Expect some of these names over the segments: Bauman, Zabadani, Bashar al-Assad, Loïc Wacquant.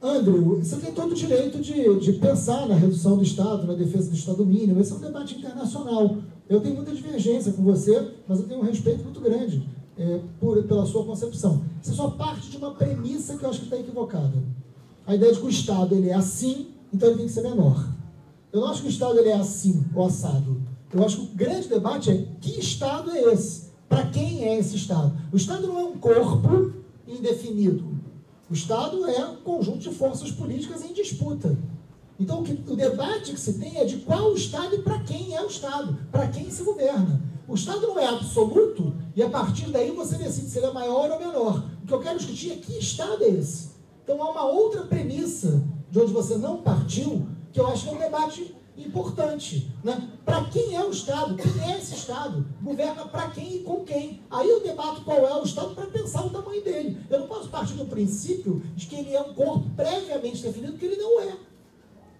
Andrew, você tem todo o direito de pensar na redução do Estado, na defesa do Estado mínimo. Esse é um debate internacional. Eu tenho muita divergência com você, mas eu tenho um respeito muito grande pela sua concepção. Você só parte de uma premissa que eu acho que está equivocada. A ideia de que o Estado ele é assim, então ele tem que ser menor. Eu não acho que o Estado ele é assim, ou assado. Eu acho que o grande debate é que Estado é esse? Para quem é esse Estado? O Estado não é um corpo indefinido. O Estado é um conjunto de forças políticas em disputa. Então, o debate que se tem é de qual o Estado e para quem é o Estado, para quem se governa. O Estado não é absoluto e, a partir daí, você decide se ele é maior ou menor. O que eu quero discutir é que Estado é esse. Então, há uma outra premissa de onde você não partiu, que eu acho que é um debate importante, né? Para quem é o Estado? Quem é esse Estado? Governa para quem e com quem? Aí eu debato qual é o Estado para pensar o tamanho dele. Eu não posso partir do princípio de que ele é um corpo previamente definido, que ele não é.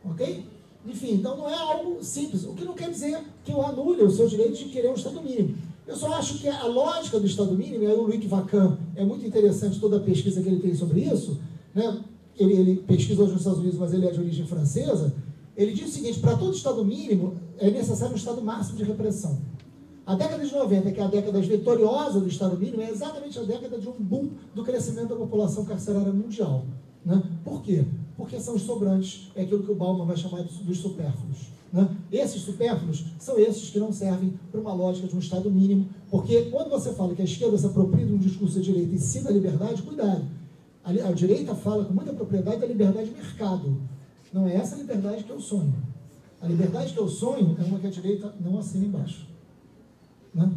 Ok? Enfim, então não é algo simples. O que não quer dizer que eu anule o seu direito de querer um Estado mínimo. Eu só acho que a lógica do Estado mínimo, aí o Loïc Wacquant, é muito interessante toda a pesquisa que ele tem sobre isso, né? Ele pesquisa hoje nos Estados Unidos, mas ele é de origem francesa. Ele diz o seguinte: para todo Estado mínimo, é necessário um Estado máximo de repressão. A década de 90, que é a década vitoriosa do Estado mínimo, é exatamente a década de um boom do crescimento da população carcerária mundial. Né? Por quê? Porque são os sobrantes, é aquilo que o Bauman vai chamar dos supérfluos. Né? Esses supérfluos são esses que não servem para uma lógica de um Estado mínimo, porque quando você fala que a esquerda se apropria de um discurso da direita e sim da liberdade, cuidado. A direita fala com muita propriedade da liberdade de mercado. Não é essa a liberdade que eu sonho. A liberdade que eu sonho é uma que a direita não assina embaixo. Né?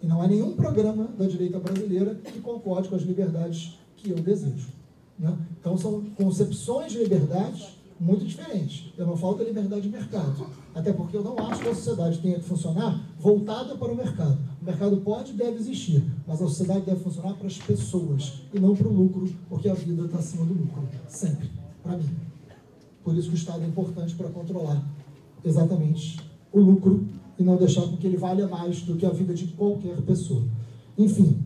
E não há nenhum programa da direita brasileira que concorde com as liberdades que eu desejo. Né? Então, são concepções de liberdade muito diferentes. Eu não falo da liberdade de mercado. Até porque eu não acho que a sociedade tenha que funcionar voltada para o mercado. O mercado pode e deve existir, mas a sociedade deve funcionar para as pessoas e não para o lucro, porque a vida está acima do lucro. Sempre. Para mim. Por isso que o Estado é importante para controlar exatamente o lucro e não deixar com que ele valha mais do que a vida de qualquer pessoa. Enfim.